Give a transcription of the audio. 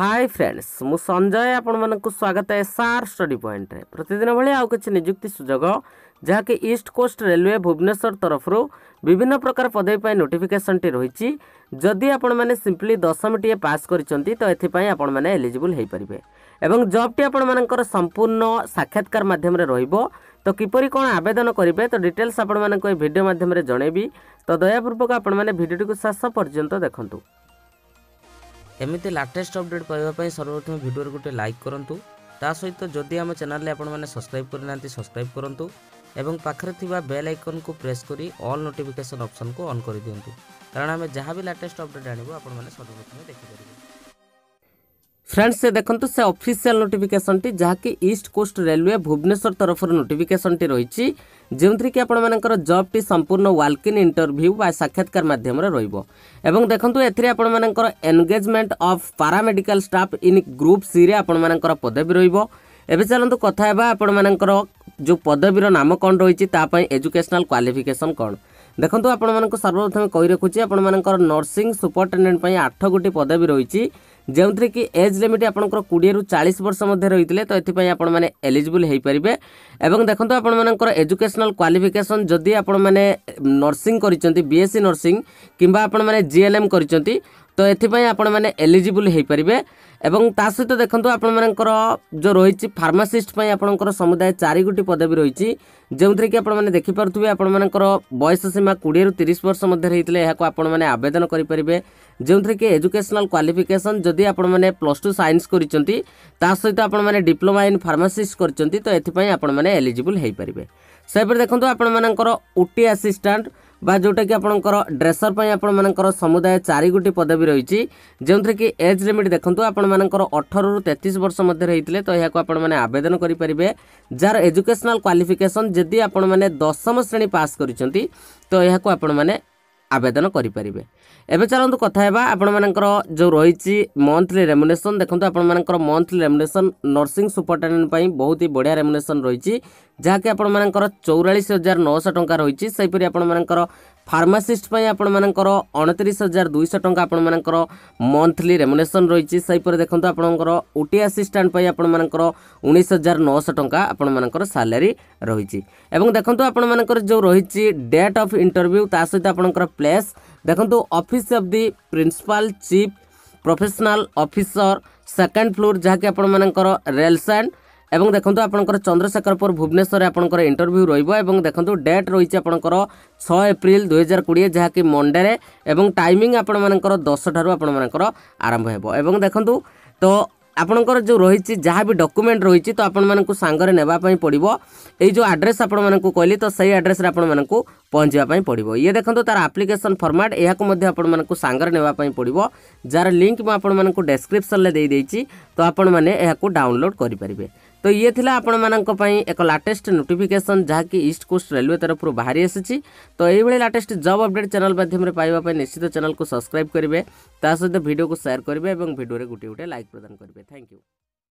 Hi friends मु संजय आपण मानक स्वागत एसआर स्टडी पॉइंट रे प्रतिदिन भले आउ किछि नियुक्ति सुजोग जहा कि ईस्ट कोस्ट रेलवे भुवनेश्वर तरफ रो विभिन्न प्रकार पदवी पै नोटिफिकेशन टी रहिछि। जदि आपण माने सिंपली 10वीं टी पास करिसंती तो एथि पय आपण माने एलिजिबल हे परिबे एवं जॉब टी आपण मानकर संपूर्ण साक्षात्कार माध्यम रे रहिबो। तो किपरि कोन आवेदन करिबे तो डिटेल्स आपण मानक ए वीडियो माध्यम रे जणेबी। तो दयापूर्वक आपण माने वीडियो को शेष पर्यंत देखंतु। एमती लेटेस्ट अपडेट पाइबा सर्वप्रथम वीडियो गोटे लाइक करूँ ता सहित जदि आम चैनल आपने सब्सक्राइब करना सब्सक्राइब करूँ और पाखे थी बेल आइकन को प्रेस करी ऑल नोटिफिकेशन ऑप्शन को ऑन कर दिंतु कारण आम जहाँ भी लेटेस्ट अपडेट आने आपने सर्वप्रथम देखिपर। फ्रेंड्स से देखंतु से ऑफिशियल नोटिफिकेशन टी जहाँकि ईस्ट कोस्ट रेलवे भुवनेश्वर तरफ नोटिफिकेशन टी रही जोथि कि आपर जॉब टी संपूर्ण वाल्किन इंटरव्यू बा साक्षात्कार माध्यम एवं देखंतु एपर engagement of paramedical staff in group C रे आपर पदवी रही। चलतु कथा आपर जो पदवीर नाम कौन रही एजुकेशनल क्वालिफिकेशन कौन देखो आपण सर्वप्रथम कही रखुच्छे आपर नर्सिंग सुपरिटेडेन्ट 8 गोटी पदवी रही जोथि कि एज लिमिट आपंकर 20 रू 40 वर्ष मध्य रही तो ये आपने एलिजिबल हो पारे। एवं देखो आपर एजुकेशनल क्वालिफिकेशन जदि आपने नर्सिंग कर बीएससी नर्सिंग किंबा आपने जीएलएम कर तो ये आपने एलिजिबल हो पारे। एवं ता सहित देखो आपर जो रही फार्मासीस्ट आपंकर समुदाय 4 गोटी पदवी रही जोथि कि आपने देखिपे आपर बयस सीमा 20 रू 30 वर्ष मध्य रही है आपने आवेदन करेंगे जोथि कि एजुकेशनल क्वालिफिकेशन जदि आपने +2 साइंस करिसेंती ता सहित आपने डिप्लोमा इन फार्मासीस्ट करिसेंती तो एथि आपने एलिजिबल हो पारे। सेपर देखंतु आपमनकर ओटी असिस्टेंट बा जोटा कि आपनकर ड्रेसर पय आपमनकर समुदाय 4 गोटी पदवी रही जोथि कि एज लिमिट देखंतु आपमनकर 18 रू 33 वर्ष मध्य रही तो यहाँको आपने आवेदन करेंगे जार एजुकेशनल क्वालिफिकेशन जदि आपने 10वीं श्रेणी पास करिसेंती तो यहाँको आपने आवेदन करेंगे। एवं चलतु कथा आपर जो रही मंथली रेमुनेसन देखो आपर मंथली रेमुनेसन नर्सिंग सुपरिटेडेन्ट बहुत ही बढ़िया रेमुनेसन रही जहाँकि आपर 44,900 टंका रही सेपरी आपर फार्मासीस्ट आपण मानकर 29,200 टंका आपण मानकर मंथली रेमुनेसन रही सेपरी देखो आपर ओटी असिस्टेंट आपण मानकर 19,900 टंका आपण मानकर सैलरी रही। एवं देखो आपण मानकर जो रही डेट ऑफ इंटरव्यू ता सहित आपणकर प्लेस देखो office of the principal chief professional officer second floor जहाँकि आपण मानकर रेलसेंड। एवं देखो आपर चंद्रशेखरपुर भुवनेश्वर आपर इंटरव्यू रही देखो डेट रही आपर 6 एप्रिल 2020 जहाँकि मंडे एवं टाइमिंग आपर 10 ठारू आपर आरंभ हो। देखो तो आपणकर जो रही जहाँ भी डॉक्यूमेंट रही तो आपको सांगरे नेबापी पड़ो ये जो आड्रेस आपको कहली तो सही आड्रेस आपको पहुँचापी पड़ो। ये देखो तार आप्लिकेसन फॉर्मेट यह सांगरे नेबापी पड़ो जार लिंक मुझे डेस्क्रिप्शन में देदेची तो आपने डाउनलोड करेंगे। तो ये थिला आपण एक लेटेस्ट नोटिफिकेशन जहाँकि ईस्ट कोस्ट रेलवे तरफ बाहरी आसी। तो ये लेटेस्ट जॉब अपडेट चैनल माध्यम रे पाइबा पय निश्चित चैनल को सब्सक्राइब करेंगे ता सहित वीडियो को शेयर करेंगे और वीडियो रे गुटे गुटे लाइक प्रदान करेंगे। Thank you.